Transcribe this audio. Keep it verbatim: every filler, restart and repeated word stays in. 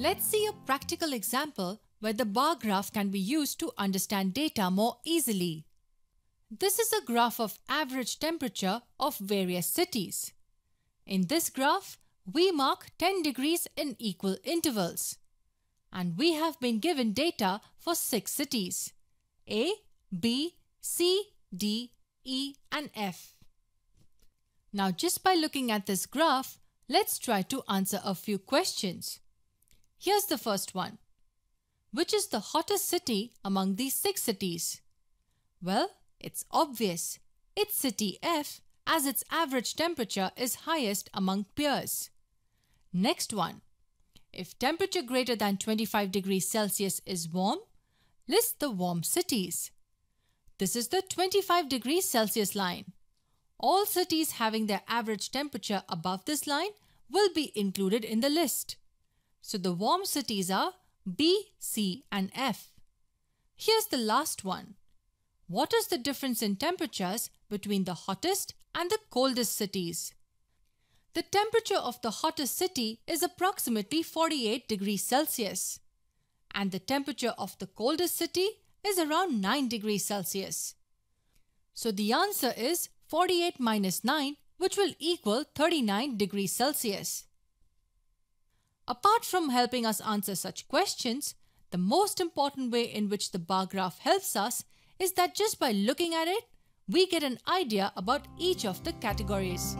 Let's see a practical example where the bar graph can be used to understand data more easily. This is a graph of average temperature of various cities. In this graph, we mark ten degrees in equal intervals. And we have been given data for six cities: A, B, C, D, E, and F. Now, just by looking at this graph, let's try to answer a few questions. Here's the first one. Which is the hottest city among these six cities? Well, it's obvious. It's city F, as its average temperature is highest among peers. Next one. If temperature greater than twenty-five degrees Celsius is warm, list the warm cities. This is the twenty-five degrees Celsius line. All cities having their average temperature above this line will be included in the list. So the warm cities are B, C, and F. Here's the last one. What is the difference in temperatures between the hottest and the coldest cities? The temperature of the hottest city is approximately forty-eight degrees Celsius. And the temperature of the coldest city is around nine degrees Celsius. So the answer is forty-eight minus nine, which will equal thirty-nine degrees Celsius. Apart from helping us answer such questions, the most important way in which the bar graph helps us is that just by looking at it, we get an idea about each of the categories.